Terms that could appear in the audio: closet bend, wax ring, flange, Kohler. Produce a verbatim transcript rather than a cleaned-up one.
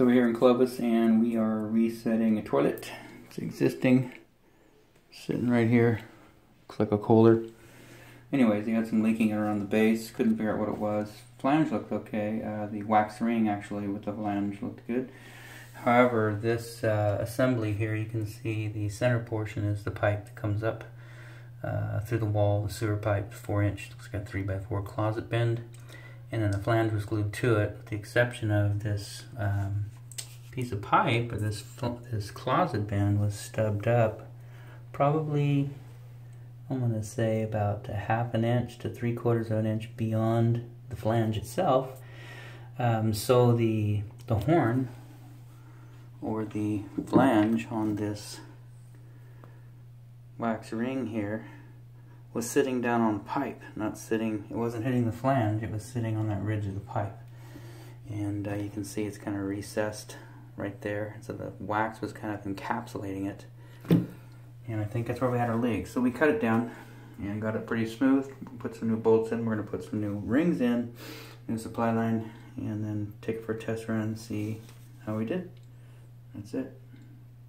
So we're here in Clovis and we are resetting a toilet. It's existing, sitting right here. Looks like a Kohler. Anyways, you had some leaking around the base. Couldn't figure out what it was. Flange looked okay. Uh, the wax ring actually with the flange looked good. However, this uh, assembly here, you can see the center portion is the pipe that comes up uh, through the wall, the sewer pipe, four inch. It's got three by four closet bend. And then the flange was glued to it, with the exception of this um, piece of pipe, or this this closet bend was stubbed up, probably I'm going to say about a half an inch to three quarters of an inch beyond the flange itself. Um, so the the horn or the flange on this wax ring here was sitting down on pipe, not sitting, it wasn't hitting the flange, it was sitting on that ridge of the pipe. And uh, you can see it's kind of recessed right there, so the wax was kind of encapsulating it. And I think that's where we had our leak. So we cut it down and got it pretty smooth, put some new bolts in, we're going to put some new rings in, new supply line, and then take it for a test run and see how we did. That's it.